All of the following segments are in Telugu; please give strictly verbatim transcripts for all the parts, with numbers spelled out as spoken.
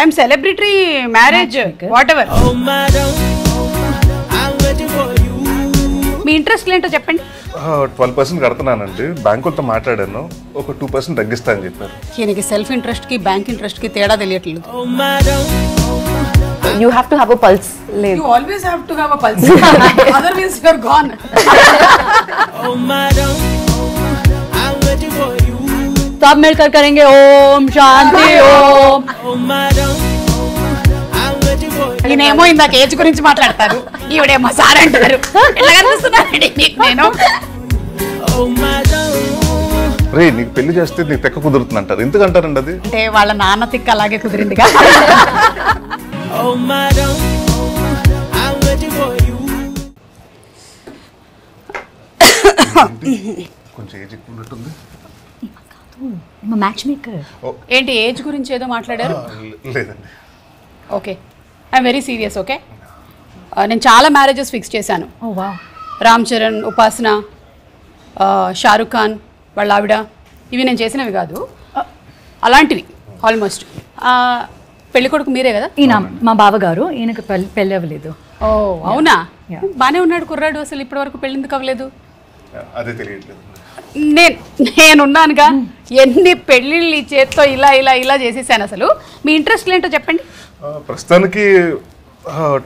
I am celebratory marriage, whatever. Oh, madam, I'm waiting for you. Me interest lento cheppandi. twelve percent కడతానండి. బ్యాంకులతో మాట్లాడాను. ఒక two percent తగ్గిస్తా అని చెప్పారు. ఏనికి సెల్ఫ్ ఇంట్రెస్ట్ కి బ్యాంక్ ఇంట్రెస్ట్ కి తేడా తెలియట్లేదు. Oh, madam. You have to have a pulse. You always have to have a pulse. Otherwise, you're gone. Oh, madam, I'm waiting for you. So, we will do Om Shanti Om. Oh, madam, I'm waiting for you. You name in the cage. You can't You can't say that. Oh, madam. Hey, you can't do it. You can't do it. You can't do it. Hey, wala nana tikka lage kudirindiga. Oh, madam, I'm waiting for you. Koncha age unnattundi. Amma kaadu, amma matchmaker. Enti age gurinchi edo maatladaaru? Ledandi. Okay. I'm very serious, okay? Nenu chaala marriages fix chesanu. Oh, wow. Ram Charan, Upasana, uh, Shah Rukh Khan. Ballavida, even in Jason Vigado, Alantri, almost. Ah, Pelico Mirega, Ina, Ma Babagaru, in a Pellavalido. Oh, Auna, Banuna Curado, Silipor, Pel in the Cavaledo. Nay, Nunanga, Yendi Pedli, Cheto, Ila, Ila, Ila, J. Sanasalu, me interest lent to Japan? Prastanaki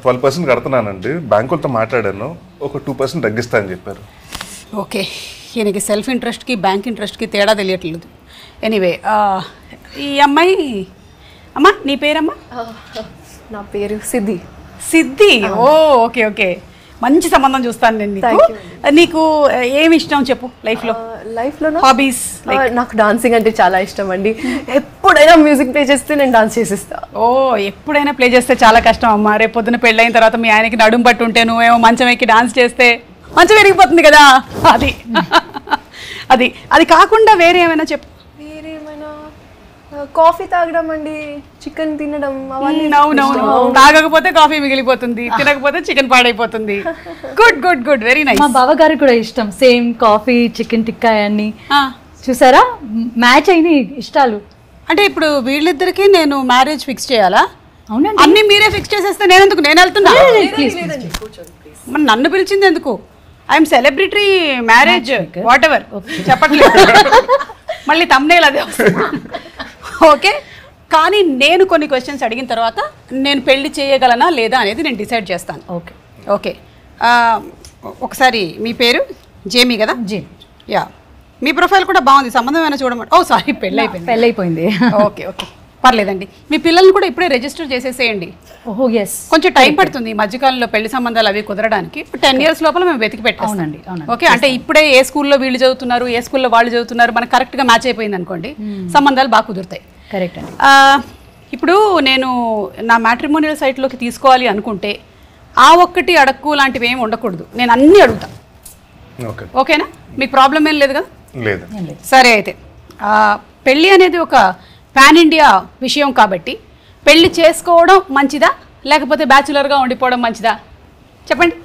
twelve percent Garthanandi, Bank of the Matadano, over two percent Dagestan Jipper. Okay. Self interest ki bank interest ki theda teliyatledu. Anyway, uh, ee ammayi amma nee peru amma na peru Siddhi. Siddhi. Oh, okay, okay. Manchi sambandham chustanu nenu neeku. Neeku em ishtam cheppu life lo? Life lo na hobbies like naaku dancing ante chaala ishtam andi. Eppudaina music play chesthe nenu dance chesista. Oh, eppudaina play chesthe chaala kashtam amma. Re podduna pellayin tarvata mee ayaniki nadum pattunte nu em mancham ekki dance chesthe మంచి పెరిగిపోతుంది కదా అది అది అది కాకుండా వేరే ఏమైనా చెప్పు వేరే ఏమైనా కాఫీ తాగడం అండి చికెన్ తినడం అవన్నీ నౌ నౌ తాగకపోతే కాఫీ మిగిలిపోతుంది తినకపోతే చికెన్ పాడైపోతుంది good good good very nice మా బావ గారికి కూడా ఇష్టం సేమ్ కాఫీ చికెన్ టిక్కా అన్ని చూసారా మ్యాచ్ అయినా ఇష్టాలు అంటే ఇప్పుడు వీళ్ళిద్దరికీ నేను మ్యారేజ్ ఫిక్స్ చేయాలా అవునండి అన్ని మీరే ఫిక్స్ చేసేస్తే నేను ఎందుకు నేను వెళ్తున్నా మరి నన్ను పిలిచింది ఎందుకు I am celebratory marriage, whatever. మళ్ళీ thumbnail అదే ఓకే కానీ నేను కొన్ని క్వశ్చన్స్ అడిగిన తర్వాత నేను పెళ్లి చేయగలనా లేదా అనేది నేను డిసైడ్ చేస్తాను ఓకే ఓకే ఒకసారి మీ పేరు జేమీ కదా జేమీ యా మీ ప్రొఫైల్ కూడా బాగుంది సంబంధం ఏమైనా చూడమంట ఓ సారీ పెళ్ళి అయిపోయింది పెళ్ళి అయిపోయింది ఓకే ఓకే పర్లేదండి మీ పిల్లల్ని కూడా ఇప్పుడే రిజిస్టర్ చేసేసేయండి ఓహో yes కొంచెం టైం పడుతుంది ఈ మధ్యకాలంలో పెళ్లి సంబంధాలు అవి కుదరడానికి ten ఇయర్స్ లోపల మేము వెతికి పెట్టేస్తామండి ఓకే అంటే ఇప్పుడే ఏ స్కూల్లో వీళ్ళు చదువుతున్నారు ఏ స్కూల్లో వాళ్ళు చదువుతున్నారు మనకు కరెక్ట్ గా మ్యాచ్ అయిపోయింది అనుకోండి సంబంధాలు బాగా కుదురుతాయి కరెక్ట్ అండి ఇప్పుడు నేను నా మ్యాట్రిమోనియల్ సైట్ లోకి తీసుకోవాలి అనుకుంటే ఆ ఒక్కటి అడక్కు లాంటివి ఏమీ ఉండకూడదు నేను అన్ని అడుగుతా ఓకే ఓకేనా మీకు ప్రాబ్లం ఏం లేదు కదా లేదు సరే అయితే పెళ్లి అనేది ఒక Pan India విషయం కాబట్టి పెళ్లి చేసుకోవడం మంచిదా లేకపోతే బ్యాచులర్ గా ఉండిపోవడం మంచిదా చెప్పండి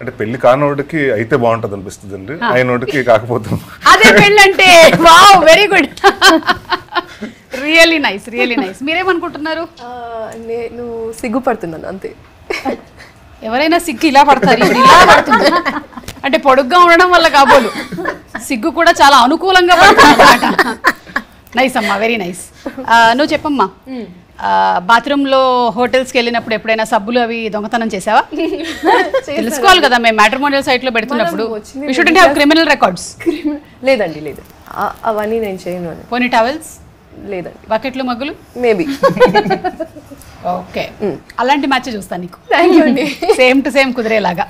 అంటే పెళ్లి కానోడికి అయితే బాగుంటది అనిపిస్తుందండి ఆయనోడికి కాకపోతే అదే పెళ్లి అంటే wow very good really nice really nice మీరేమనుకుంటున్నారు నేను సిగ్గుపడుతున్నాను అంతే ఎవరైనా సిగ్గు ఇలా పడతారు ఇలా పడుతుంది అంటే పొడుగ్గా ఉండడం వల్ల కాబోలు సిగ్గు కూడా చాలా అనుకూలంగా పడుతుందన్నమాట నైస్ అమ్మా వెరీ నైస్ నువ్వు చెప్పమ్మా బాత్రూంలో హోటల్స్కి వెళ్ళినప్పుడు ఎప్పుడైనా సబ్బులు అవి దొంగతనం చేసావా తెలుసుకోవాలి కదా మేము మ్యాట్రిమోనియల్ సైట్లో పెడుతున్నప్పుడు you shouldn't have criminal records లేదండి లేదు అవన్నీ నేను చేయను పోనీ టవల్స్ లేదండి బకెట్లు మగ్గులు మేబీ ఓకే అలాంటి మ్యాచ్ చూస్తాను నీకు థ్యాంక్ యూ అండి సేమ్ టు సేమ్ కుదిరేలాగా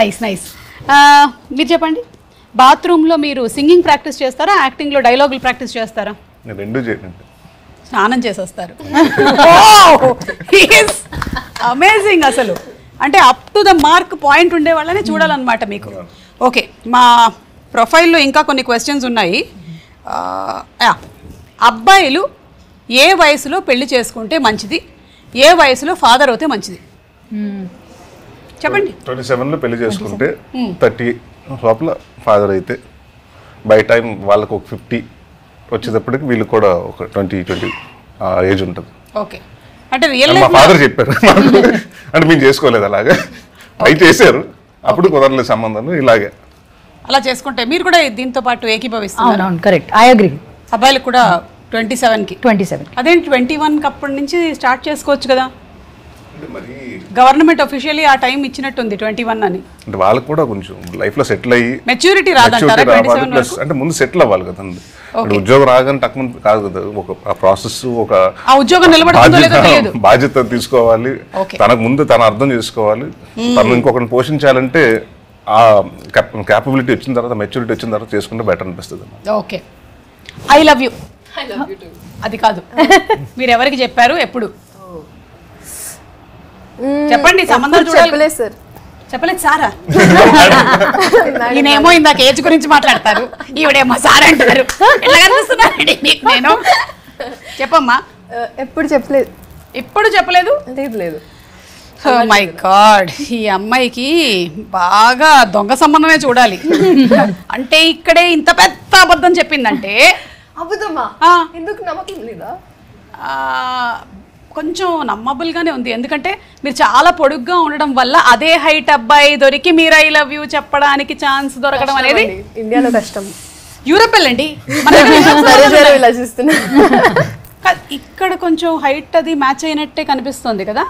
నైస్ నైస్ మీరు చెప్పండి బాత్రూంలో మీరు సింగింగ్ ప్రాక్టీస్ చేస్తారా యాక్టింగ్లో డైలాగులు ప్రాక్టీస్ చేస్తారా నేను రెండు చేయను స్నానం చేసేస్తారు అమేజింగ్ అసలు అంటే up to the mark point ఉండే వాళ్ళనే చూడాలన్నమాట మీకు ఓకే మా ప్రొఫైల్లో ఇంకా కొన్ని క్వశ్చన్స్ ఉన్నాయి అబ్బాయిలు ఏ వయసులో పెళ్లి చేసుకుంటే మంచిది ఏ వయసులో ఫాదర్ అవుతే మంచిది చెప్పండి ట్వంటీ సెవెన్లో పెళ్లి చేసుకుంటే థర్టీ లోపల ఫాదర్ అయితే బై టైం వాళ్ళకు ఒక ఫిఫ్టీ వచ్చేటప్పటికి వీళ్ళు కూడా ఒక ట్వంటీ ట్వంటీ ఏజ్ ఉంటుంది Okay. అంటే రియల్ లైఫ్ మా ఫాదర్ చెప్పారు. అంటే నేను చేసుకోలేదు అలాగా. ట్రై చేశారు అప్పుడు కుదరలేదు సంబంధం ఇలాగే. అలా చేసుకుంటే మీరు కూడా దీంతో పాటు ఏకీభవిస్తున్నారు. అవును కరెక్ట్. I agree. అబ్బాయిలు కూడా ట్వంటీ సెవెన్ కి ట్వంటీ సెవెన్ అదే ట్వంటీ వన్ కి అప్పటి నుంచి స్టార్ట్ చేసుకోవచ్చు కదా. అంటే మరి గవర్నమెంట్ ఆఫీషియల్లీ ఆ టైం ఇచ్చినట్టుంది ట్వంటీ వన్ అని. అంటే వాళ్ళు కూడా కొంచెం లైఫ్ లో సెటిల్ అయ్యి మెచ్యూరిటీ రాదంటారా ట్వంటీ సెవెన్ వరకు? అంటే ముందు సెటిల్ అవ్వాలి కదా. ఉద్యోగం రాగానే తక్కువ కాదు కదా, ఒక ప్రాసెస్, ఒక ఉద్యోగం నిలబడుతుందో లేదో తెలియదు, బాధ్యత తీసుకోవాలి, తనకు ముందు తను అర్థం చేసుకోవాలి, తను ఇంకొకరిని పోషించాలంటే ఆ క్యాపబిలిటీ వచ్చిన తర్వాత, మెచ్యూరిటీ వచ్చిన తర్వాత చేసుకుంటే బెటర్ అనిపిస్తుంది. Okay, I love you. అది కాదు, మీరు ఎవరికి చెప్పారు ఎప్పుడు? చెప్పండి. సంబంధాలు చూడాలి సార్. చెప్పలేదు సారా? నేనేమో ఇందాక ఏజ్ గురించి మాట్లాడతారు, ఈవిడేమో సార్ అంటారు. నేను చెప్పమ్మా, ఎప్పుడు చెప్పలేదు. ఇప్పుడు చెప్పలేదు. లేదు. ఓ మై గాడ్, ఈ అమ్మాయికి బాగా దొంగ సంబంధమే చూడాలి. అంటే ఇక్కడే ఇంత పెద్ద అబద్ధం చెప్పిందంటే అబద్ధమా? ఎందుకు నమ్మకం లేదా? కొంచెం నమ్మబుల్గానే ఉంది, ఎందుకంటే మీరు చాలా పొడుగ్గా ఉండడం వల్ల అదే హైట్ అబ్బాయి దొరికి మీరు ఐ లవ్ యూ చెప్పడానికి ఛాన్స్ దొరకడం అనేది ఇండియాలో కష్టం. యూరోప్ వెళ్ళండి, ఇక్కడ కొంచెం హైట్ అది మ్యాచ్ అయినట్టే కనిపిస్తుంది కదా.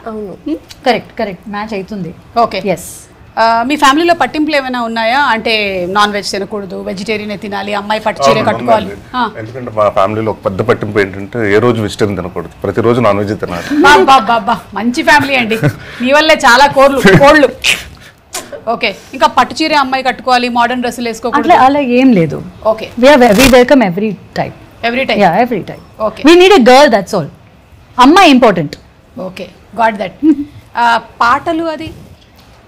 కరెక్ట్ కరెక్ట్, మ్యాచ్ అవుతుంది. Okay, yes. మీ ఫ్యామిలీలో పట్టింపులు ఏమైనా ఉన్నాయా? అంటే నాన్ వెజ్ తినకూడదు, వెజిటేరియన్ తినాలి, అమ్మాయి పట్టు చీర కట్టుకోవాలి. ఎందుకంటే మా ఫ్యామిలీలో ఒక పెద్ద పట్టింపు ఏంటంటే ఏ రోజు వెజిటేరియన్ తినకూడదు, ప్రతిరోజు నాన్ వెజ్ తినాలి. బాబా బాబా, మంచి ఫ్యామిలీ అండి, మీ వల్లే చాలా కోళ్ళు కోళ్ళు. ఓకే, ఇంకా పట్టు చీర అమ్మాయి కట్టుకోవాలి, మోడర్న్ డ్రెస్సులు వేసుకోవాలి, అలా ఏం లేదు. Okay, we welcome every type. Every type? Yeah, every type. Okay, we need a girl, that's all. అమ్మాయి ఇంపార్టెంట్. Okay, got that. పాటలు అది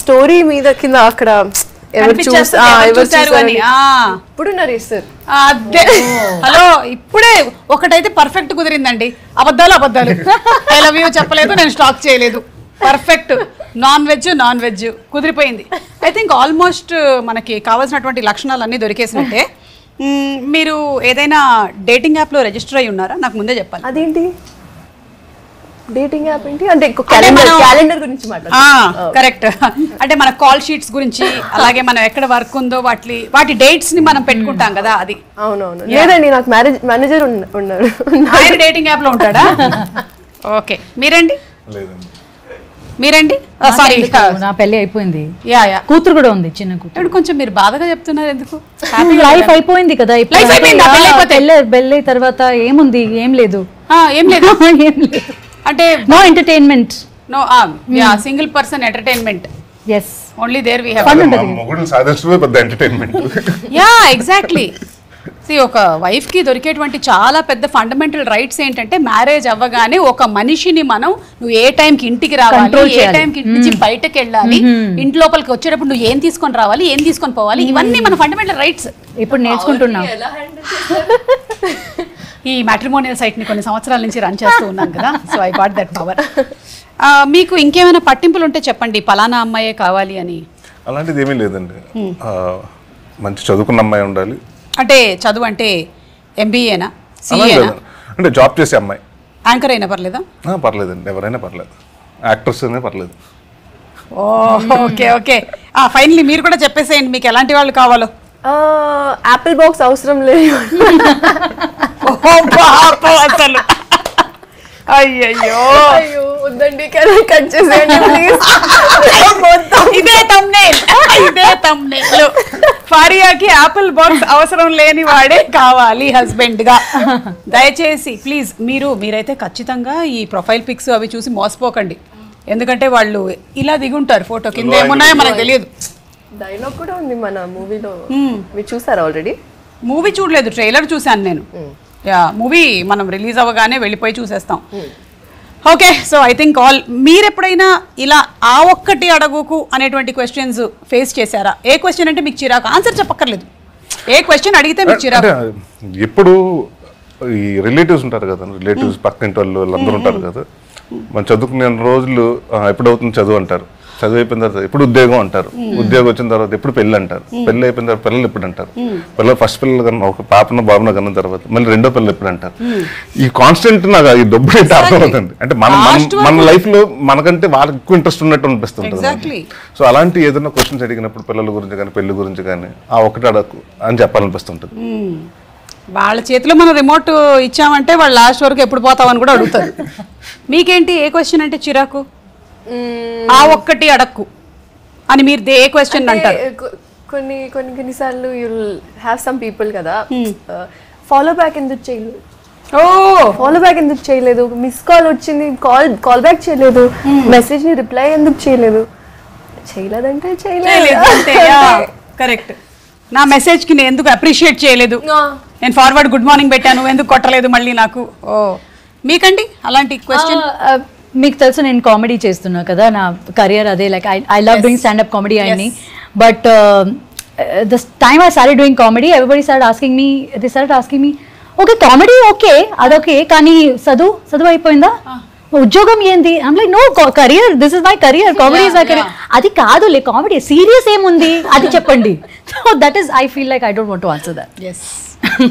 స్టోరీ మీద కింద అక్కడ హలో, ఇప్పుడే ఒకటైతే పర్ఫెక్ట్ కుదిరిందండి. అబద్ధాలు అబద్ధాలు, ఐ లవ్ యూ చెప్పలేదు, నేను స్టాక్ చేయలేదు, perfect. Non veg non veg కుదిరిపోయింది. ఐ థింక్ ఆల్మోస్ట్ మనకి కావాల్సినటువంటి లక్షణాలు అన్నీ దొరికేసినట్టే. మీరు ఏదైనా డేటింగ్ యాప్ లో రిజిస్టర్ అయ్యి ఉన్నారా? నాకు ముందే చెప్పాలి. అదేంటి డేటింగ్ యాప్ ఏంటి? అంటే క్యాలెండర్ క్యాలెండర్ గురించి మాట్లాడుతాం. కరెక్ట్, అంటే మన కాల్ షీట్స్ గురించి, అలాగే మనం ఎక్కడ వర్క్ ఉందో వాటి వాటి డేట్స్ ని మనం పెట్టుకుంటాం కదా, అది. అవునవును. లేదండి, నాకు మ్యారేజ్ మేనేజర్ ఉన్నారు, ఆయన డేటింగ్ యాప్ లో ఉంటాడా? ఓకే, మీరండి? లేదండి. మీరండి? సారీ, నా పెళ్లి అయిపోయింది. యా యా, కూతురు కూడా ఉంది, చిన్న కూతురు. కొంచెం మీరు బాధగా చెప్తున్నారు ఎందుకు? లైఫ్ అయిపోయింది కదా, పెళ్ళి తర్వాత ఏముంది? ఏం లేదు, ఏం లేదు, ఏం లేదు. అంటే no entertainment, no single person entertainment. yes, only there we have మొగుడు సాధనమే పెద్ద ఎంటర్‌టైన్‌మెంట్. Yeah, exactly. సి, ఒక వైఫ్ కి దొరికేటువంటి చాలా పెద్ద ఫండమెంటల్ రైట్స్ ఏంటంటే మ్యారేజ్ అవ్వగానే ఒక మనిషిని మనం, నువ్వు ఏ టైంకి ఇంటికి రావాలి, ఏ టైంకి ఇంటి నుంచి బయటకు వెళ్ళాలి, ఇంటి లోపలికి వచ్చేటప్పుడు నువ్వు ఏం తీసుకొని రావాలి, ఏం తీసుకొని పోవాలి, ఇవన్నీ మన ఫండమెంటల్ రైట్స్. ఇప్పుడు నేర్చుకుంటున్నాం. ఈ మ్యాట్రిమోనియల్ సైట్ ని కొన్ని సంవత్సరాల నుంచి రన్ చేస్తూ ఉన్నాను కదా, so I got that power. మీకు ఇంకేమైనా పట్టింపులు ఉంటే చెప్పండి, పలానా అమ్మాయే కావాలి అని. అలాంటిది ఏమీ లేదండి. మంచి చదువుకున్న అమ్మాయి ఉండాలి. అంటే చదువు అంటే ఎంబీఏనా? అంటే జాబ్ చేసే అమ్మాయి. యాంకర్ అయినా పర్లేదా? పర్లేదండి, ఎవరైనా పర్లేదు, యాక్ట్రెస్ అయినా పర్లేదు. ఓకే ఓకే, ఫైనలీ మీరు కూడా చెప్పేసేయండి మీకు ఎలాంటి వాళ్ళు కావాలో. యాపిల్ బాక్స్ అవసరం లేదు. అయ్యయ్యో, వద్దండి, కట్ చేసేయండి ప్లీజ్. ఇదే థంబ్నెయిల్, ఇదే థంబ్నెయిల్. ఫారియాకి యాపిల్ బాక్స్ అవసరం లేని వాడే కావాలి హస్బెండ్ గా. దయచేసి ప్లీజ్, మీరు మీరైతే ఖచ్చితంగా ఈ ప్రొఫైల్ పిక్స్ అవి చూసి మోసపోకండి, ఎందుకంటే వాళ్ళు ఇలా దిగుంటారు ఫోటో, కింద ఏమున్నాయో మనకు తెలియదు. డైలాగ్ కూడా ఉంది మన మూవీలో, మీరు చూసారా ఆల్రెడీ? మూవీ చూడలేదు, ట్రైలర్ చూసాను నేను. యా, మూవీ మనం రిలీజ్ అవ్వగానే వెళ్ళిపోయి చూసేస్తాం. Okay so I think all మీరు ఎప్పుడైనా ఇలా ఆ ఒక్కటి అడగకు అనేటువంటి క్వశ్చన్స్ ఫేస్ చేశారా? ఏ క్వశ్చన్ అంటే మీకు చిరాకు? ఆన్సర్ చెప్పక్కర్లేదు, ఏ క్వశ్చన్ అడిగితే మీకు చిరాకు? ఎప్పుడు ఈ రిలేటివ్స్ ఉంటారు కదా, రిలేటివ్స్ పక్కింటి వాళ్ళు వాళ్ళందరూ ఉంటారు కదా, మనం చదువుకునే రోజులు ఎప్పుడవుతుంది చదువు అంటారు, చదువు అయిపోయిన తర్వాత ఎప్పుడు ఉద్యోగం అంటారు, ఉద్యోగం వచ్చిన తర్వాత ఎప్పుడు పెళ్ళి అంటారు, పెళ్ళి అయిపోయిన తర్వాత పిల్లలు ఎప్పుడు అంటారు, పిల్లలు ఫస్ట్ పిల్లలు కన్నా ఒక పాపన బాబున కన్నా తర్వాత మళ్ళీ రెండో పిల్లలు ఎప్పుడు అంటారు. ఈ కాన్స్టెంట్ నాకు ఈ డబ్బు అయితే అర్థమవుతుంది అంటే మన మన లైఫ్ లో మనకంటే వాళ్ళకి ఎక్కువ ఇంట్రెస్ట్ ఉన్నట్టు అనిపిస్తుంటుంది. సో అలాంటి ఏదైనా క్వశ్చన్స్ అడిగినప్పుడు పిల్లల గురించి కానీ పెళ్లి గురించి కానీ ఆ ఒకటి అడగకు అని చెప్పాలనిపిస్తుంటుంది. వాళ్ళ చేతిలో మనం రిమోట్ ఇచ్చామంటే వాళ్ళు లాస్ట్ వరకు ఎప్పుడు పోతామని కూడా అడుగుతారు. మీకేంటి ఏ క్వశ్చన్ అంటే చిరాకు? ఆ ఒక్కటి అడక్కు అని మీరు ఏ క్వశ్చన్ అంటారు? కొన్ని కొన్ని కొన్నిసార్లు యుల్ హ్యావ్ సమ్ పీపుల్ కదా, ఫాలో బ్యాక్ ఎందుకు చేయలేదు, ఓ ఫాలో బ్యాక్ ఎందుకు చేయలేదు, మిస్ కాల్ వచ్చింది కాల్ కాల్ బ్యాక్ చేయలేదు, మెసేజ్ ని రిప్లై ఎందుకు చేయలేదు, చేయలేదంటే చేయలేదు కరెక్ట్, నా మెసేజ్ కి నేను ఎందుకు అప్రిషియేట్ చేయలేదు, నేను ఫార్వర్డ్ గుడ్ మార్నింగ్ పెట్టాను ఎందుకు కొట్టలేదు మళ్ళీ నాకు. ఓ మీకండి అలాంటి క్వశ్చన్? మీకు తెలుసు నేను కామెడీ చేస్తున్నా కదా, నా కెరియర్ అదే, like I I love doing stand up comedy అని, but the time I started doing comedy everybody started asking me, they started asking me okay comedy okay అదొకే, కానీ చదువు చదువు అయిపోయిందా, ఉద్యోగం ఏంది, I'm like no career, this is my career, comedy is my career, అది కాదులే కామెడీ సీరియస్ ఏముంది అది చెప్పండి. So that is I feel like I don't want to answer that. yes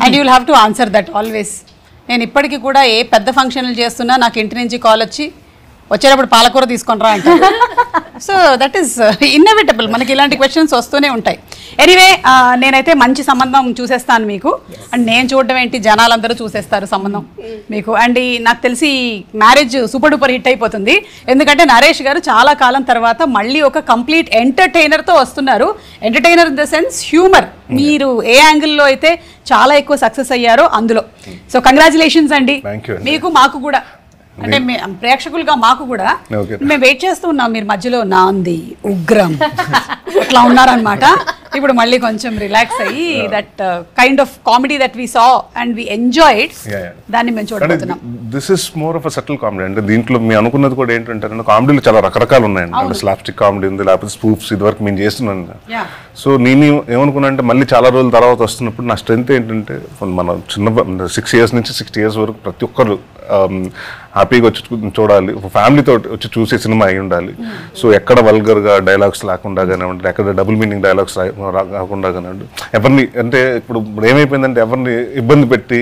and you will have to answer that always. నేను ఇప్పటికీ కూడా ఏ పెద్ద ఫంక్షన్లు చేస్తున్నా నాకు ఇంటి నుంచి కాల్ వచ్చి వచ్చేటప్పుడు పాలకూర తీసుకొని రా అంటారు. సో దట్ ఈస్ ఇన్నెవిటబుల్, మనకి ఇలాంటి క్వశ్చన్స్ వస్తూనే ఉంటాయి. ఎనీవే నేనైతే మంచి సంబంధం చూసేస్తాను మీకు, అండ్ నేను చూడడం ఏంటి జనాలందరూ చూసేస్తారు సంబంధం మీకు, అండ్ నాకు తెలిసి మ్యారేజ్ సూపర్ డూపర్ హిట్ అయిపోతుంది. ఎందుకంటే నరేష్ గారు చాలా కాలం తర్వాత మళ్ళీ ఒక కంప్లీట్ ఎంటర్టైనర్తో వస్తున్నారు. Entertainer in the sense humour, మీరు ఏ యాంగిల్లో అయితే చాలా ఎక్కువ సక్సెస్ అయ్యారో అందులో. సో కంగ్రాచులేషన్స్ అండి మీకు, మాకు కూడా, అంటే ప్రేక్షకులుగా మాకు కూడా. మేము వెయిట్ చేస్తూ ఉన్నాం మీరు మధ్యలో నాంది ఉగ్రం అట్లా ఉన్నారనమాట, ఇప్పుడు మళ్ళీ కొంచెం రిలాక్స్ అయ్యి that kind of comedy that we saw and we enjoyed దాన్ని మేము చూడబోతున్నాం. This is more of a subtle comedy, అంటే దీంట్లో మేము అనుకున్నది కూడా ఏంటంటే కామెడీలు చాలా రకరకాలు ఉన్నాయండి, అంటే స్లాప్స్టిక్ కామెడీ ఉంది, లేకపోతే స్పూఫ్స్ ఇదివరకు మేము చేస్తున్నాం. సో నేను ఏమనుకున్నా అంటే మళ్ళీ చాలా రోజుల తర్వాత వస్తున్నప్పుడు నా స్ట్రెంత్ ఏంటంటే మన చిన్న సిక్స్ ఇయర్స్ నుంచి సిక్స్టీ ఇయర్స్ వరకు ప్రతి ఒక్కరు హ్యాపీగా వచ్చి చూడాలి, ఒక ఫ్యామిలీతో వచ్చి చూసే సినిమా అయి ఉండాలి. సో ఎక్కడ వల్గర్గా డైలాగ్స్ లేకుండా కానివ్వండి, ఎక్కడ డబుల్ మీనింగ్ డైలాగ్స్ రాకుండా కానివ్వండి, ఎవరిని అంటే ఇప్పుడు ఏమైపోయిందంటే ఎవరిని ఇబ్బంది పెట్టి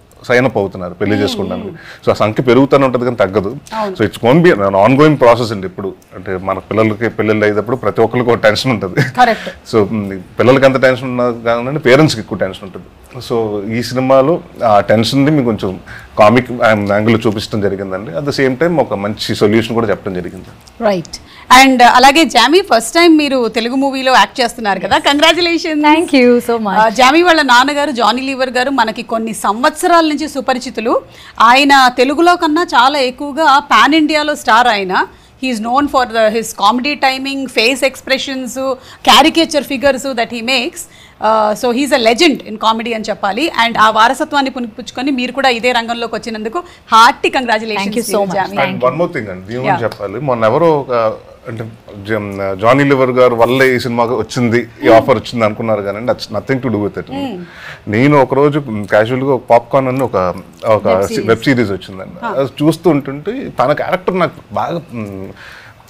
సైన్ అప్ అవుతున్నారు పెళ్లి చేసుకుంటాను. సో ఆ సంఖ్య పెరుగుతూనే ఉంటుంది కానీ తగ్గదు. So it's gonna be on going process అండి. ఇప్పుడు అంటే మన పిల్లలకి పెళ్ళిళ్ళు అయ్యేటప్పుడు ప్రతి ఒక్కరికి ఒక టెన్షన్ ఉంటుంది. సో పిల్లలకి ఎంత టెన్షన్ ఉన్నది కాకుండా పేరెంట్స్కి ఎక్కువ టెన్షన్ ఉంటుంది. సో ఈ సినిమాలో ఆ టెన్షన్ని మీకు కొంచెం కామిక్ యాంగిల్లో చూపించడం జరిగిందండి. అట్ ద సేమ్ టైం ఒక మంచి సొల్యూషన్ కూడా చెప్పడం జరిగింది. రైట్. అండ్ అలాగే జామీ, ఫస్ట్ టైం మీరు తెలుగు మూవీలో యాక్ట్ చేస్తున్నారు కదా, congratulation. Thank you so much. Jamie వాళ్ళ నాన్నగారు జానీ లీవర్ గారు మనకి కొన్ని సంవత్సరాల నుంచి సుపరిచితులు. ఆయన తెలుగులో కన్నా చాలా ఎక్కువగా పాన్ ఇండియాలో స్టార్. ఆయన he is known for the, his comedy timing, face expressions, caricature figures that he makes. Uh, so he is a legend in comedy and chapali, and aa varasatwanni punipuchukoni meer kuda ide rangamloki vachinanduku hearty congratulations. Thank you so much. And Thank one you. more thing and you yeah. chapali mon evaro అంటే జానీ లివర్ గారు వల్ల ఈ సినిమాకి వచ్చింది, ఈ ఆఫర్ వచ్చింది అనుకున్నారు కానీ nothing to do with it. నేను ఒకరోజు క్యాజువల్గా పాప్కార్న్ అని ఒక ఒక వెబ్ సిరీస్ వచ్చిందండి, అది చూస్తూ ఉంటుంటే తన క్యారెక్టర్ నాకు బాగా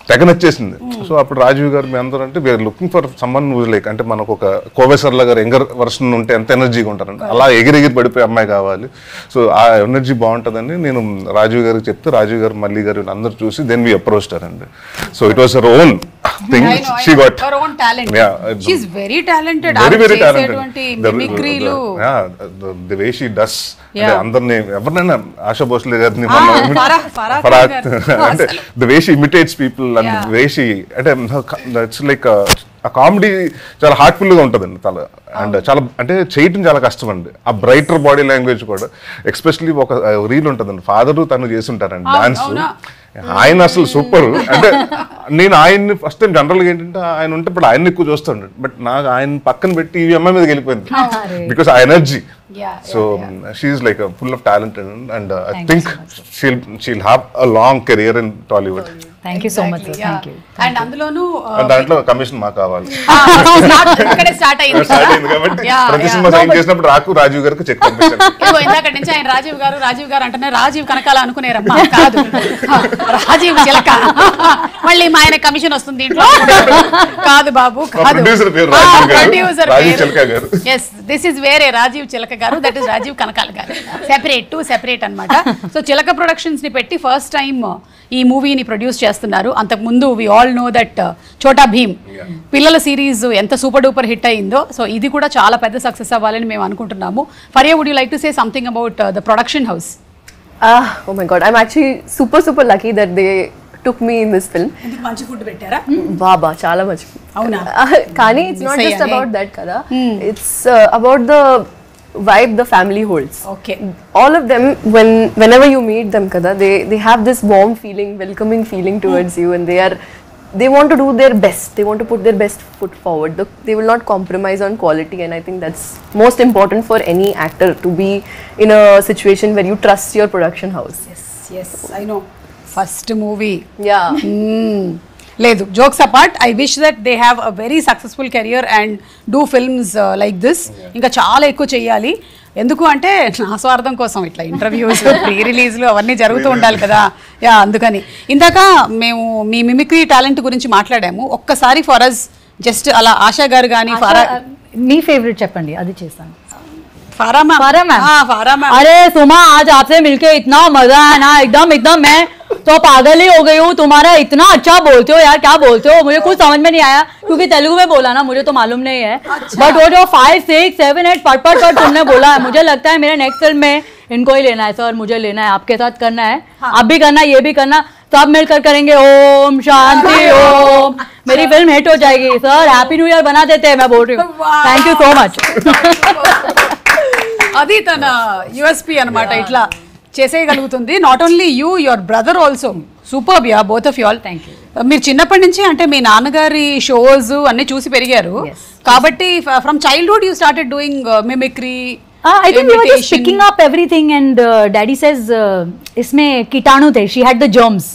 తెగ నచ్చేసింది. సో అప్పుడు రాజీవ్ గారు మీ అందరూ అంటే we're looking for someone who like అంటే మనకు ఒక కోవేశ్వర్లా గారు యంగర్ వర్షన్ ఉంటే ఎంత ఎనర్జీగా ఉంటారంటే అలా ఎగిరెగిరి పడిపోయి అమ్మాయి కావాలి. సో ఆ ఎనర్జీ బాగుంటుందని నేను రాజీవ్ గారికి చెప్తే రాజీవ్ గారు మళ్ళీ గారు అందరూ చూసి దెన్ వి అప్రోచ్డ్ హర్ అండి. So it was her own thing, she got her own talent. Yeah she is very talented. Very very talented the way she does. అంటే అందరినీ ఎవరినైనా ఆశా భోస్లే గారిని అంటే the way she imitates people and the way she, it's like a uh comedy చాలా హార్ట్ఫుల్గా ఉంటుందండి తల అండ్ చాలా అంటే చేయటం చాలా కష్టం అండి. ఆ బ్రైటర్ బాడీ లాంగ్వేజ్ కూడా ఎక్స్పెషలీ ఒక రీల్ ఉంటుందండి, ఫాదరు తను చేస్తుంటారండి డాన్స్. ఆయన అసలు సూపర్, అంటే నేను ఆయన్ని ఫస్ట్ టైం జనరల్గా ఏంటంటే ఆయన ఉంటే ఇప్పుడు ఆయన ఎక్కువ చూస్తాను, బట్ నాకు ఆయన పక్కన పెట్టి ఈ అమ్మాయి మీదకి వెళ్ళిపోయింది బికాస్ ఆ energy. So she's like full of talent and I think she'll she'll have a long career in Tollywood. Thank you so much, sir. Thank you. And అందులోను దాంట్లో కమిషన్ మా కావాలి. ఇక్కడే స్టార్ట్ అయ్యింది కాబట్టి ప్రతిష్మ సైన్ చేసినప్పుడు రాకు రాజీవ్ గారికి చెక్ పంపించాను. ఇగో ఇందాక నుంచి ఆయన రాజీవ్ గారు రాజీవ్ గారు అంటనే రాజీవ్ కనకాల అనుకునేరమ్మా, కాదు రాజీవ్ చిలక, మళ్ళీ మా ఆయన కమిషన్ వస్తుంది ఇంట్లో, కాదు బాబు కాదు, ప్రొడ్యూసర్ పేరు రాజీవ్ గారు, ప్రొడ్యూసర్ రాజీవ్ చిలక గారు. Yes, this is వేరే రాజీవ్ చిలక గారు, that is Rajiv Kanakala garu, separate to separate అన్నమాట. సో చిలక ప్రొడక్షన్స్ ని పెట్టి ఫస్ట్ టైం ఈ మూవీని ప్రొడ్యూస్ చేస్తున్నారు. అంతకుముందు we all know that Chhota Bheem పిల్లల సిరీస్ ఎంత సూపర్ డూపర్ హిట్ అయిందో, సో ఇది కూడా చాలా పెద్ద సక్సెస్ అవ్వాలని మేము అనుకుంటున్నాము. Faria, would you like to say something about the production house? Oh my god, I am actually super super lucky that they took me in this film. Enduku manchi food pettara baba chaala manchi avuna kani it's not just about that kada, it's uh, about the vibe the family holds. Okay, all of them, when whenever you meet them kada, they they have this warm feeling, welcoming feeling towards mm. you, and they are they want to do their best, they want to put their best foot forward, the, they will not compromise on quality, and I think that's most important for any actor, to be in a situation where you trust your production house. Yes, yes, I know, first movie, yeah. mm. లేదు, jokes apart, I wish that they have a very successful career and do films like this. ఇంకా చాలా ఎక్కువ చేయాలి, ఎందుకు అంటే నా స్వార్థం కోసం ఇట్లా ఇంటర్వ్యూస్ ప్రీ రిలీజ్లు అవన్నీ జరుగుతూ ఉండాలి కదా, యా అందుకని. ఇందాక మేము మీ మిమిక్రీ టాలెంట్ గురించి మాట్లాడాము, ఒక్కసారి ఫర్ అస్ జస్ట్ అలా ఆశా గారు కానీ ఫారా మీ ఫేవరెట్ చెప్పండి, అది చేస్తాను. Farah ma'am, Farah ma'am, Farah ma'am, అరే సుమా ఆజ్ ఆప్సే మిల్కే ఇట్నా మజా హై నా, ఏకదమ్ ఏకదమ్ మే तो पागल ही हो गई हूँ, तुम्हारा इतना अच्छा बोलते हो यार, क्या बोलते हो, मुझे कुछ समझ में नहीं आया क्योंकि तेलुगु में बोला ना, मुझे तो मालूम नहीं है, बट वो जो फाइव सिक्स सेवन एट पट पट पट तुमने बोला है, मुझे लगता है मेरे नेक्स्ट फिल्म में इनको ही लेना है सर, मुझे लेना है, आपके साथ करना है, आप भी करना, ये भी करना, सब मिलकर करेंगे ओम शांति ओम, मेरी फिल्म हिट हो जाएगी सर, हैप्पी न्यू ईयर बना देते हैं, मैं बोल रही हूँ. थैंक यू सो मच, अभी तन यूएसपी अन्नमाट इट्ला చేసేయగలుగుతుంది. Not only you, your brother also superb, yeah both of you all. Thank you. మీరు చిన్నప్పటి నుంచి అంటే మీ నాన్నగారి షోస్ అన్ని చూసి పెరిగారు కాబట్టి from childhood you started doing mimicry. I think you are just picking up everything and daddy says ఇస్మే కీటాణు they, she had the germs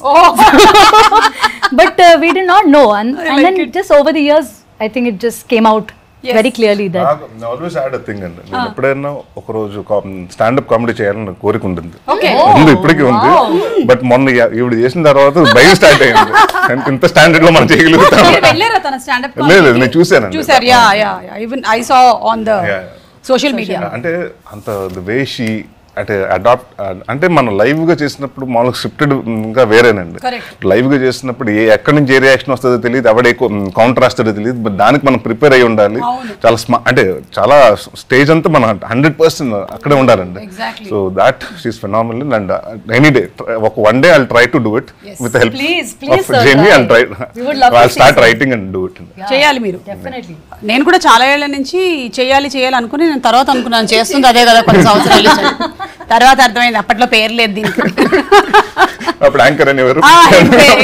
but we did not know, and then just over the years I think it just came out. Yes. Very clearly that. I always add a thing and I always stand up comedy channel and I always Okay. Oh. But one year you did this and that was by start and in the standard lo man cheyagalugutha. Mere vellara tana stand up comedy. లేదు నేను చూసాను. చూసారు yeah yeah yeah even I saw on the social media. అంటే అంత the way she అంటే అడాప్ట్ అంటే మనం లైవ్గా చేసినప్పుడు మామూలుగా స్క్రిప్టెడ్ ఇంకా వేరేనండి, లైవ్గా చేసినప్పుడు ఏ ఎక్కడి నుంచి ఏ రియాక్షన్ వస్తుందో తెలియదు, ఎవడ కౌంటర్ వస్తుందో తెలియదు, బట్ దానికి మనం ప్రిపేర్ అయ్యి ఉండాలి. చాలా స్మా అంటే చాలా స్టేజ్ అంతా మనం హండ్రెడ్ పర్సెంట్ అక్కడే ఉండాలండి. So that she's phenomenal and any day ఒక one day I will try to do it with help of Jamie and try I will start writing and do it. చేయాలి మీరు, నేను కూడా చాలా ఏళ్ళ నుంచి చేయాలి చేయాలి అనుకుని నేను తర్వాత అనుకున్నాను చేస్తుంది అదే కదా కొన్ని సంవత్సరాలు, తర్వాత అర్థమైంది అప్పట్లో పేరు లేదు దీనికి, అప్పుడు యాంకర్ అనేవారు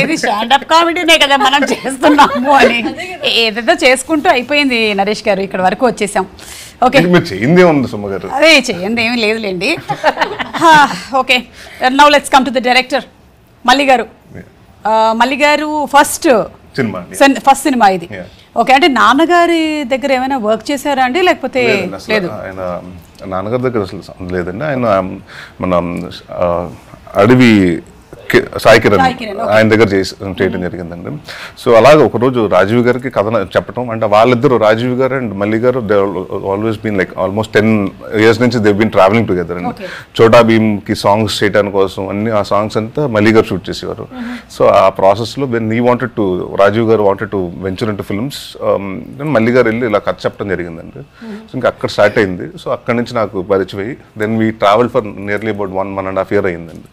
ఇది స్టాండ్ అప్ కామెడీనే కదా మనం చేస్తున్నాము అని, ఏదేదో చేసుకుంటూ అయిపోయింది. నరేష్ గారు ఇక్కడ వరకు వచ్చేసాం. ఓకే, అదే చేయండి ఏమి లేదులేండి. Okay, now let's come to the director Malli garu. Malli గారు ఫస్ట్ సినిమా, ఫస్ట్ సినిమా ఇది. ఓకే, అంటే నాన్నగారి దగ్గర ఏమైనా వర్క్ చేశారా అండి లేకపోతే? లేదు, నాన్నగారి దగ్గర అసలు లేదండి. ఆయన మన అడవి సాయి కిరణ్ ఆయన దగ్గర చేసి చేయడం జరిగిందండి. సో అలాగే ఒకరోజు రాజీవ్ గారికి కథ చెప్పడం, అంటే వాళ్ళిద్దరు రాజీవ్ గారు అండ్ మల్లి గారు they always been like almost ten years నుంచి దే బీన్ ట్రావెలింగ్ టుగెదర్ అండి. చోటా భీమ్కి సాంగ్స్ చేయడానికి కోసం అన్ని ఆ సాంగ్స్ అంతా మల్లి గారు షూట్ చేసేవారు. సో ఆ ప్రాసెస్లో when he wanted to Rajiv గారు wanted to venture into films, then Malli గారు వెళ్ళి ఇలా కథ చెప్పడం జరిగిందండి. సో ఇంకా అక్కడ స్టార్ట్ అయింది. సో అక్కడ నుంచి నాకు పరిచయం అయ్యి then we travel for nearly about one one and half year అయిందండి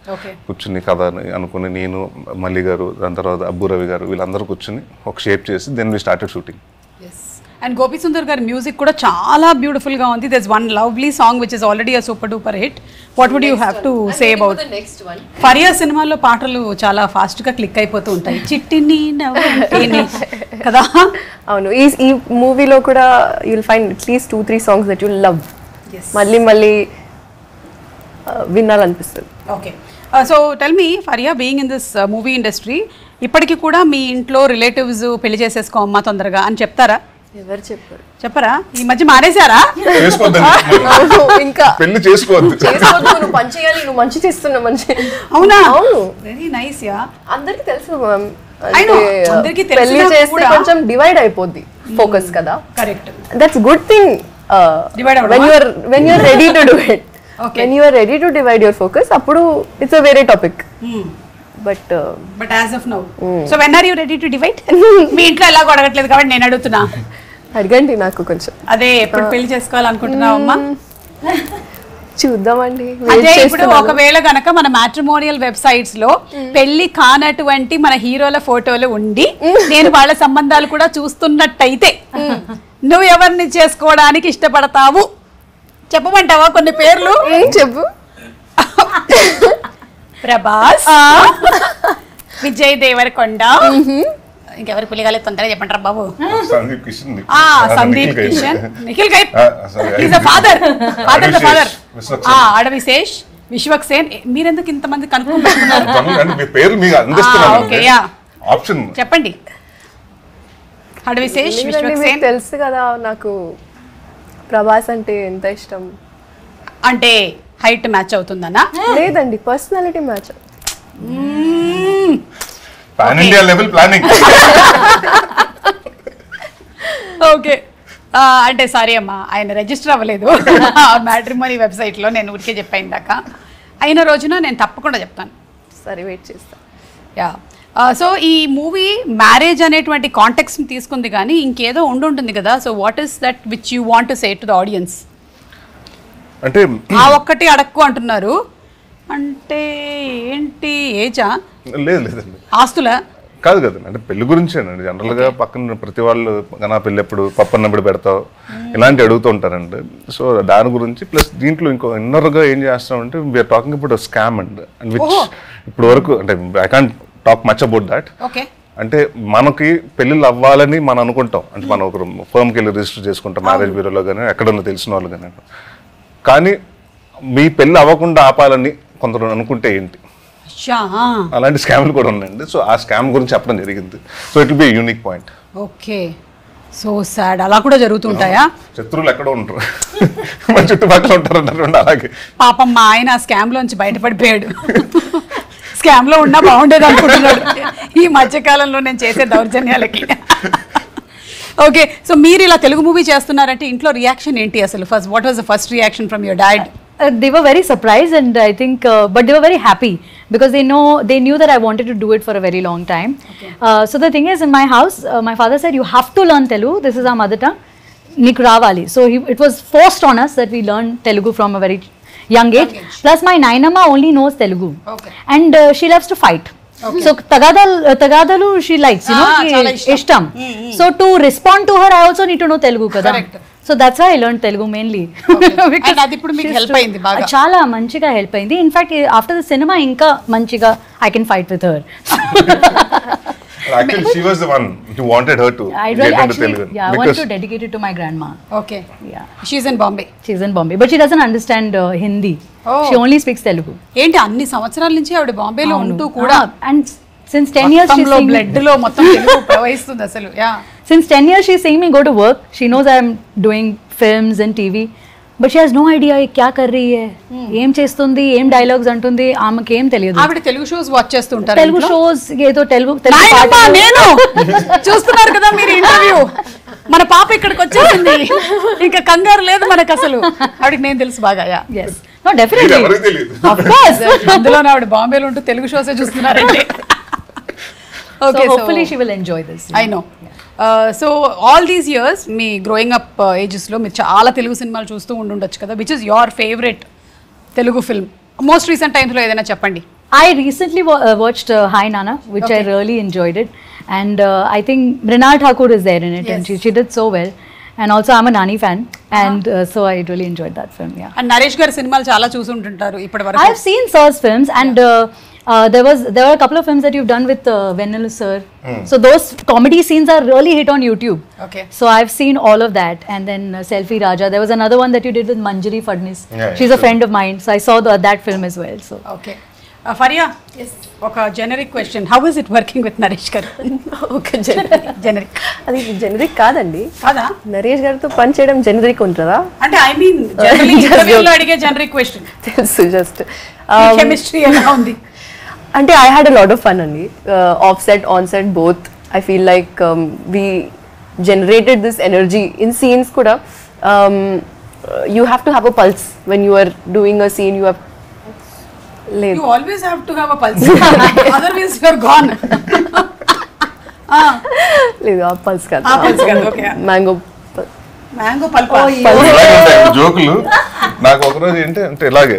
కూర్చుని కథ అనుకుని. నేను మల్లి గారు, దాని తర్వాత అబ్బు రవి గారు, వీళ్ళందరూ కూర్చుని ఒక షేప్ చేసి then we started shooting. Yes. And Gopi Sundar gar music kuda chala beautiful ga undi. There's one lovely song which is already a super duper hit. What would you have to one. say about the next one? Faria cinema lo paatalu chala fast ga click ayipotu untayi. Chittini navantini kada. Avunu ee movie lo kuda you'll find at least two three songs that you love. Yes. Malli malli winner anipistundi. Okay. Uh, so tell me, Faria, being in this uh, movie industry, ఇప్పటికి కూడా మీ ఇంట్లో రిలేటివ్స్ పెళ్లి చేసేసుకోమ్మా తొందరగా అని చెప్తారా? ఎవరు చెప్పారు? చెప్పరా? ఈ మధ్య మానేశారా? ఇంకా పెళ్లి చేసుకోవద్దు, చేసుకోవద్దు, నువ్వు పని చేయాలి, నువ్వు మంచి చేస్తున్నావు మంచి. అవునా? Very nice yeah. అందరికి తెలుసు మ్యామ్, అందరికి తెలుసు. పెళ్లి చేస్తే కొంచెం డివైడ్ అయిపోద్ది ఫోకస్ కదా. Correct. That's good thing when you are when you are ready to do it. Okay. When you are ready to divide your focus, అప్పుడు it's a very topic. Hmm. But uh, but as of now, mm. so when are you ready to divide? మీ ఇంట్లో ఎలా గొడగట్లేదు కాబట్టి నేను అడుగుతున్నా. అడగండి నాకు కొంచెం. అదే ఎప్పుడు పెళ్లి చేసుకోవాలనుకుంటున్నావు అమ్మా? చూద్దామండి. అదే ఇప్పుడు ఒకవేళ గనక మన మ్యాట్రిమోనియల్ వెబ్సైట్స్ లో పెళ్లి కానటువంటి మన హీరోల ఫోటోలు ఉండి నేను వాళ్ళ సంబంధాలు కూడా చూస్తున్నట్టయితే నువ్వు ఎవరిని చేసుకోవడానికి ఇష్టపడతావు? చెప్పమంటావా కొన్ని పేర్లు? చెప్పు. Prabhas, Vijay Devarakonda, ఇంకెవరు పులిగాలే తొందరగా చెప్పంటారా బాబు? Sandeep Kishan. Sandeep Kishan Nikhil గైప్ is the father, father the father. Adivi Sesh, Vishwaksen. మీరెందుకు ఇంతమంది కనుక్కుంటున్నారు? చెప్పండి. అడవిశేష్, విశ్వక్సేన్. తెలుసు కదా నాకు ప్రభాస్ అంటే ఎంత ఇష్టం అంటే హైట్ మ్యాచ్ అవుతుందనా? లేదండి, personality match. Pan India level planning. Okay. అంటే సారీ అమ్మా, ఆయన రిజిస్టర్ అవ్వలేదు మ్యాట్రిమోనీ వెబ్సైట్లో. నేను ఊరికే చెప్పాను దాకా. అయిన రోజున నేను తప్పకుండా చెప్తాను. సరే, వెయిట్ చేస్తాను. యా. సో ఈ మూవీ మ్యారేజ్ అనేటువంటి కాంటెక్స్ని తీసుకుంది, కానీ ఇంకేదో ఉండుంటుంది కదా. So what is that which you want to say to the audience? అంటే ఆ ఒక్కటి అడక్కు అంటున్నారు అంటే ఏంటి? ఏజా? లేదు లేదండి, ఆస్తుల కాదు కదండి. అంటే పెళ్లి గురించేనండి జనరల్ గా. పక్కన ప్రతి వాళ్ళు నా పెళ్ళి ఎప్పుడు, పప్పు అన్నప్పుడు పెడతావు ఇలాంటి అడుగుతూ ఉంటారండి. సో దాని గురించి ప్లస్ దీంట్లో ఇంకో ఇన్నర్గా ఏం చేస్తామంటే we're talking about a scam and and which ఇప్పుడు వరకు అంటే I can't talk much about that. Okay. అంటే మనకి పెళ్ళిళ్ళు అవ్వాలని మనం అనుకుంటాం. అంటే మనం ఒక ఫర్మ్కి వెళ్ళి రిజిస్టర్ చేసుకుంటాం, మ్యారేజ్ బ్యూరోలో కానీ ఎక్కడన్నా తెలిసిన వాళ్ళు కానీ. కానీ మీ పెళ్ళి అవ్వకుండా ఆపాలని కొందరు అనుకుంటే ఏంటి? అలాంటి స్కామ్లు కూడా ఉన్నాయండి. సో ఆ స్కామ్ గురించి చెప్పడం జరిగింది. So it will be unique point. Okay. So sad. అలా కూడా జరుగుతుంటాయా? శత్రువులు ఎక్కడో ఉంటారు, మన చుట్టుపక్కల ఉంటారు అంటారు. అలాగే పాపం మా ఆయన ఆ స్కామ్ లోంచి బయటపడిపోయాడు. స్కామ్ లో ఉన్నా బాగుండేది అనుకుంటున్నాడు ఈ మధ్యకాలంలో నేను చేసే దౌర్జన్యాలకి. ఓకే. సో మీరు ఇలా తెలుగు మూవీ చేస్తున్నారంటే ఇంట్లో రియాక్షన్ ఏంటి అసలు? First what was the first reaction from your dad? They were very surprised, and I think uh, but they were very happy because they know they knew that I wanted to do it for a very long time. Okay. Uh, so the thing is, in my house uh, my father said you have to learn Telugu, this is our mother tongue, Niku Ravali. So he, it was forced on us that we learn Telugu from a very young age. Okay. Plus my Nainamma only knows Telugu. Okay. And uh, she loves to fight. Okay. So Tagadal, Tagadalu she likes, you ah, know, ishtam. Mm-hmm. So to respond to her, I also need to know Telugu kada. Correct. So that's why I learned Telugu mainly. Okay. Because and adippudu meeku help ayindi baga. Chala manchiga help ayindi. In fact, after the cinema, inka manchiga I can fight with her. Actually, she was the one who wanted her to I get into actually, Telugu. Yeah, I want to dedicate it to my grandma. Okay. Yeah. She's in Bombay. She's in Bombay, but she doesn't understand uh, Hindi. Oh. She only speaks Telugu. ఏంటి అన్ని సంవత్సరాల నుంచి ఆవిడ బాంబేలో ఉంటూ కూడా and since ten years she's singing blood lo mottham Telugu pravaistundi asalu. Yeah. Since ten years she's seeing me go to work. She knows I am doing films and T V, but she has no idea kya kar rahi hai, em chestundi, em dialogues antundi, amake em teliyadu. Avide Telugu shows watch chestu untaru, Telugu shows edo Telugu Telugu paata nenu chustunaru kada meer interview. Mana paapa ikkadiki vachesindi, inka kangaru ledu manaku asalu. Avadiki nenu telusu baga. Yeah. Yes. No, definitely. Evariki teliyadu. Of course. Andulo na avadu Bombay lo untu Telugu shows e chustunaru ante. Okay, so hopefully so, she will enjoy this. I know. Yeah. Uh, so all these years me growing up uh, ages lo me chaala Telugu cinemalu chustu undundochu kada, which is your favorite Telugu film most recent times lo edaina cheppandi? I recently wa uh, watched uh, Hi Nana, which okay. I really enjoyed it. And uh, I think Brinda Thakur is there in it, yes. and she, she did so well. And also, I'm a Nani fan, and uh, so I really enjoyed that film. Yeah. And Naresh Gar cinema chala choose untuntaru. I've seen Sir's films, and yeah. uh, uh, there was there were a couple of films that you've done with uh, Vennelu Sir. Mm. So those comedy scenes are really hit on YouTube. Okay. So I've seen all of that, and then uh, Selfie Raja. There was another one that you did with Manjiri Fadnis. Yeah, She's yeah, a true. friend of mine, so I saw the, that film as well. So. Okay. Uh, Faria, yes. Okay, generic question. How is it working with Naresh Garu? Okay, generic. Generic. I think generic kaadandi. Kada? Naresh Garu to punch edam generic untada. And I mean, generally, interview lo adige generic question. So just. Um, chemistry and undi. And I had a lot of fun andi. Uh, offset, onset, both. I feel like um, we generated this energy in scenes kuda. Um, you have to have a pulse when you are doing a scene. You have Late. You always have to have a pulse. Otherwise, you are gone. Ah, a pulse ka. Ah, pulse ka. Okay. Mango. Mango pulp. Oh, yeah. Joke lu. Na kokro jinte inte lagye.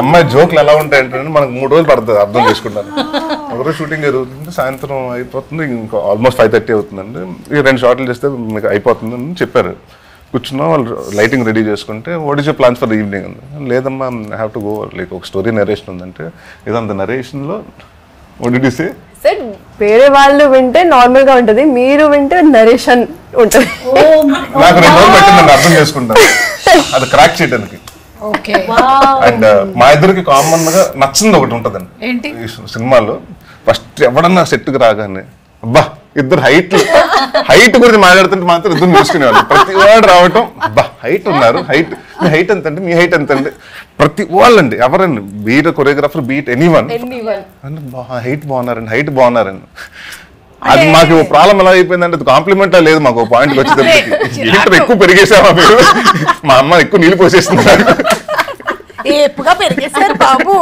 Amma joke lala unta inte. Man moodol parda. Abdul Deshkunda. Kokro shooting karo. Inte saanthro. Ipotni almost five thirty hotnande. Ye rent short liste. Ipotni chipper. Kuchna lighting ready cheskunte, what is your plans for the evening and ledamma I have to go like a story narration undante idantha narration lo what did you say said pere vallu vinte normal ga untadi meeru vinte narration untadi oh naaku rendu pettundani artham cheskuntaru adu crack cheyadaniki okay wow and maa iddariki common ga nachchindi okati untadandi enti cinema lo first evadanna set ku raagane abba ఇద్దరు హైట్ హైట్ గురించి మాట్లాడుతుంటే మాత్రం ఇద్దరు మూసుకునేవాళ్ళు ప్రతి వాడు రావటం అబ్బా హైట్ ఉన్నారు హైట్ మీ హైట్ ఎంత అంటే మీ హైట్ ఎంత అంటే ప్రతి వాళ్ళండి ఎవరండి be it choreographer be it anyone అంటే హైట్ బాగున్నారండి హైట్ బాగున్నారండి అది మాకు ప్రాబ్లం ఎలా అయిపోయిందంటే కాంప్లిమెంటా లేదు మాకు పాయింట్కి వచ్చేసరికి లీటర్ ఎక్కువ పెరిగేసావా మీరు మా అమ్మ ఎక్కువ నీళ్ళు పోసేస్తున్నారు ఏపుగా పెరిగేశారు బాబు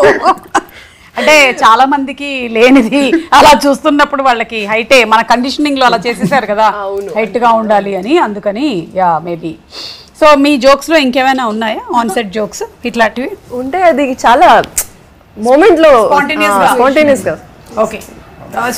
అంటే చాలా మందికి లేనిది అలా చూస్తున్నప్పుడు వాళ్ళకి హైటే మన కండిషనింగ్ లో అలా చేసేసారు కదా హైట్ గా ఉండాలి అని అందుకని యా మేబీ సో మీ జోక్స్ లో ఇంకేమైనా ఉన్నాయా ఆన్ సెట్ జోక్స్ ఇట్లాంటివి ఉంటే అది చాలా మూమెంట్ లో స్పాంటేనియస్ గా స్పాంటేనియస్ గా okay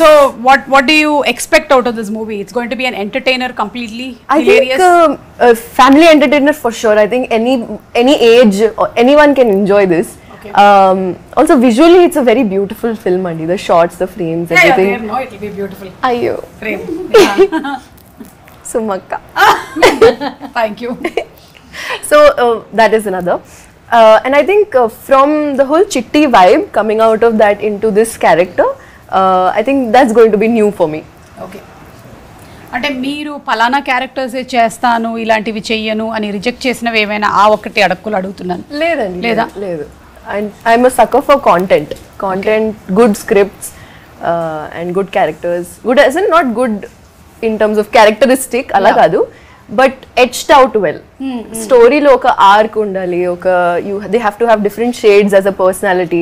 so what what do you expect out of this movie it's going to be an entertainer completely hilarious uh, family entertainer for sure I think any any age or anyone can enjoy this. Okay. Um, also, visually, it's a very beautiful film, Andi. The shots, the frames, yeah, everything. Yeah, they know it will be beautiful. Ayo. Frame. Yeah. Sumakka. Thank you. So, uh, that is another. Uh, and I think uh, from the whole Chitti vibe coming out of that into this character, uh, I think that's going to be new for me. Okay. అంటే మీరు ఫలానా క్యారెక్టర్స్ చేస్తాను ఇలాంటివి చెయ్యను అని రిజెక్ట్ చేసినవి ఏమైనా ఆ ఒక్కటి అడక్కులు అడుగుతున్నాను లేదండి లేదా లేదు. And I'm a sucker for content, content, okay. good scripts, uh, and good characters. Good as in not good in terms of characteristic, ala kadu, yeah. but etched out well. Mm -hmm. Story lo oka arc undali, oka you they have to have different shades as a personality.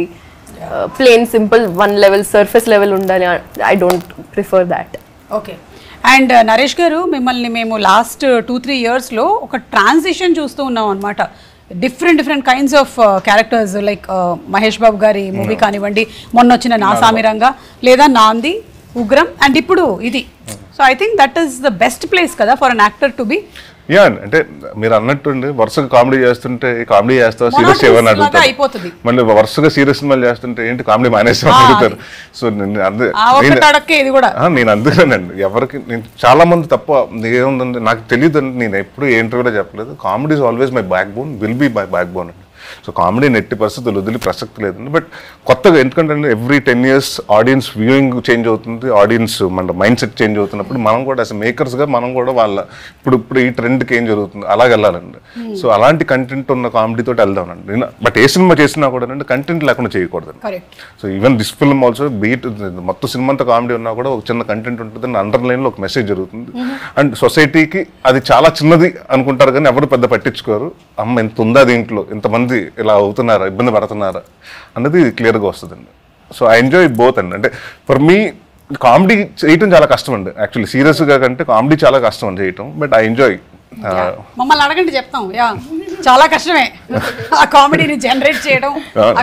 Yeah. Uh, plain, simple, one level, surface level undali. I don't prefer that. Okay. And uh, Naresh garu, మిమ్మల్ని మేము last uh, two three years lo oka transition చూస్తూ ఉన్నాం అన్నమాట. Different different kinds of uh, characters like uh, Mahesh Babu gari movie kaanivandi monna ochina na samiranga leda naandi ugram and ippudu idi so I think that is the best place kada for an actor to be yeah ante meer annattundi varsaga comedy chestunte comedy chestava serious evana adutadu ayipotadi mane varsaga serious mal chestunte enti comedy manesam adutaru so nenu andu aa oka tadakke idi kuda aa nenu andukanandi evariki nenu chaala mandi tappa nenu undandi naaku teliyadandi nenu eppudu e interview lo cheppaledu comedy is always my backbone will be my backbone so comedy నెట్టి పరిస్థితులు వదిలి ప్రసక్తి లేదండి బట్ కొత్తగా ఎందుకంటే every ten years audience viewing change అవుతుంది ఆడియన్స్ మన మైండ్ సెట్ చేంజ్ అవుతున్నప్పుడు మనం కూడా అసలు మేకర్స్గా మనం కూడా వాళ్ళ ఇప్పుడు ఇప్పుడు ఈ ట్రెండ్కి ఏం జరుగుతుంది అలాగే వెళ్ళాలండి సో అలాంటి కంటెంట్ ఉన్న కామెడీతో వెళ్దామండి నేను బట్ ఏ సినిమా చేసినా కూడా అండి కంటెంట్ లేకుండా చేయకూడదండి so even this film also beat మొత్తం సినిమా అంతా కామెడీ ఉన్నా కూడా ఒక చిన్న కంటెంట్ ఉంటుంది అండర్లైన్లో ఒక మెసేజ్ జరుగుతుంది అండ్ సొసైటీకి అది చాలా చిన్నది అనుకుంటారు కానీ ఎవరు పెద్ద పట్టించుకోరు అమ్మ ఎంత ఉందా దీంట్లో ఇంతమంది ఇలా అవుతున్నారా ఇబ్బంది పడుతున్నారా అన్నది క్లియర్గా వస్తుందండి సో ఐ ఎంజాయ్ బోత్ అండి అంటే ఫర్ మీ కామెడీ చేయటం చాలా కష్టం అండి యాక్చువల్లీ సీరియస్గా కంటే కామెడీ చాలా కష్టం అని చేయటం బట్ ఐ ఎంజాయ్ మమ్మల్ని అడగండి చెప్తాం. యా చాలా కష్టమే ఆ కామెడీని జనరేట్ చేయడం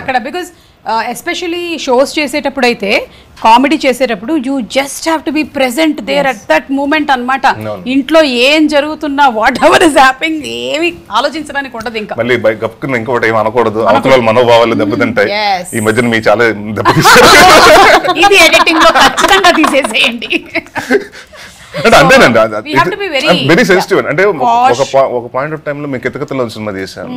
అక్కడ, బికాజ్ ఎస్పెషలీ షోస్ చేసేటప్పుడు అయితే కామెడీ చేసేటప్పుడు you just have to be present there at that moment అనమాట. ఇంట్లో ఏం జరుగుతున్నా వాట్ ఎవర్ ఇస్ హ్యాపెనింగ్ ఏమి ఆలోచించడానికి ఉండదు. ఇంకా మళ్ళీ గప్పుకున్న ఇంకోటి ఏమి అనకూడదు, అవతల మనోభావాలు దెబ్బతింటాయి. ఈ మధ్యన మీ చాలా ఇది ఎడిటింగ్ లో ఖచ్చితంగా తీసేసేయండి. వెరీ సెన్సిటివ్ అంటే ఒక పాయింట్ ఆఫ్ టైమ్ లో మీకు ఎతకతలో సినిమా చేశాను.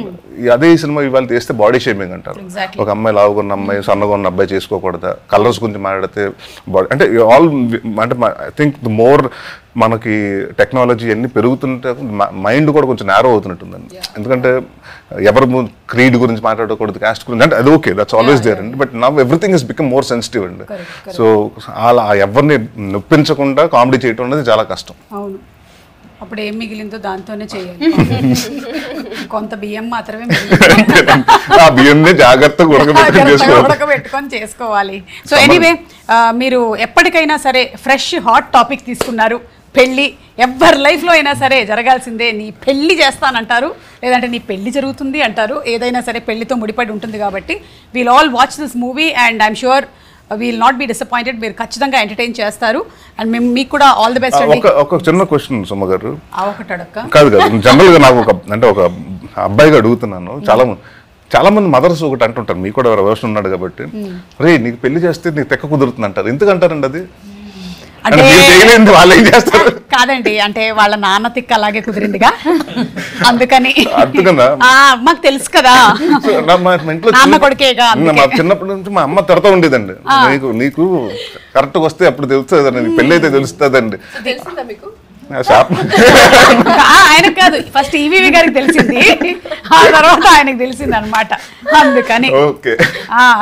అదే సినిమా ఇవాళ తీస్తే బాడీ షేమింగ్ అంటారు. ఒక అమ్మాయి లావుకున్న అమ్మాయి సన్నగా ఉన్న అబ్బాయి చేసుకోకూడదా, కలర్స్ గురించి మాట్లాడితే బాడీ అంటే ఆల్ అంటే ఐ థింక్ ద మోర్ మనకి టెక్నాలజీ అన్ని పెరుగుతుంటే మైండ్ కూడా కొంచెం నేరో అవుతున్నట్టుందండి. ఎందుకంటే ఎవరు క్రీడ్ గురించి మాట్లాడకూడదు, క్యాస్ట్ గురించి అంటే అది ఓకే, దట్స్ ఆల్వేస్ దేర్ అండి. But now everything is become more sensitive అండి. సో అలా ఎవరిని నొప్పించకుండా కామెడీ చేయటం అనేది చాలా కష్టం. అవును, అప్పుడు ఏం మిగిలిందో దాంతోనే చేయాలి. కొంత బియ్యం మాత్రమే ఆ బియ్యంని జాగ్రత్తగా ఉడకబెట్టుకొని చేసుకోవాలి. సో ఎనీవే మీరు ఎప్పటికైనా సరే ఫ్రెష్ హాట్ టాపిక్ తీసుకున్నారు. పెళ్ళి ఎవరి లైఫ్లో అయినా సరే జరగాల్సిందే. నీ పెళ్ళి చేస్తానంటారు, లేదంటే నీ పెళ్ళి జరుగుతుంది అంటారు. ఏదైనా సరే పెళ్ళితో ముడిపడి ఉంటుంది కాబట్టి we'll all watch this movie and I'm sure we'll not be disappointed. మీరు ఖచ్చితంగా ఎంటర్టైన్ చేస్తారు అండ్ మేము మీకు కూడా ఆల్ ది బెస్ట్. ఒక చిన్న క్వశ్చన్ సుమ గారు, కాదు కాదు జనరల్గా నాకు ఒక అంటే ఒక అబ్బాయిగా అడుగుతున్నాను. చాలా చాలా మంది మదర్స్ ఒకటి అంటుంటారు, మీకు కూడా ఎవరు ఉన్నాడు కాబట్టి, రే నీకు పెళ్లి చేస్తే నీకు తెక్క కుదురుతుంది అంటారు. ఎందుకంటారండి అది? కాదండి అంటే వాళ్ళ నాన్న తిక్క అలాగే కుదిరిందిగా అందుకని, మాకు తెలుసు కదా. చిన్నప్పటి నుంచి మా అమ్మ తిడతా ఉండేదండి, నీకు నీకు కరెక్ట్గా వస్తే అప్పుడు తెలుస్తుంది, పెళ్ళి అయితే తెలుస్తుందండి. ఆయనకు కాదు, ఫస్ట్ ఈవీవి గారికి తెలిసింది, ఆ తర్వాత ఆయనకు తెలిసింది అనమాట. అందుకని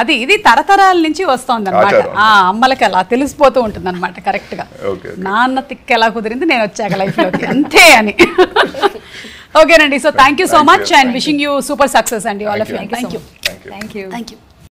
అది ఇది తరతరాల నుంచి వస్తుంది అనమాట. ఆ అమ్మలకి అలా తెలిసిపోతూ ఉంటుంది అనమాట కరెక్ట్ గా. నాన్న తిక్క ఎలా కుదిరింది నేను వచ్చాక లైఫ్ లోకి అంతే అని. ఓకేనండి, so thank you so much and wishing you super success అండి all of you. Thank you.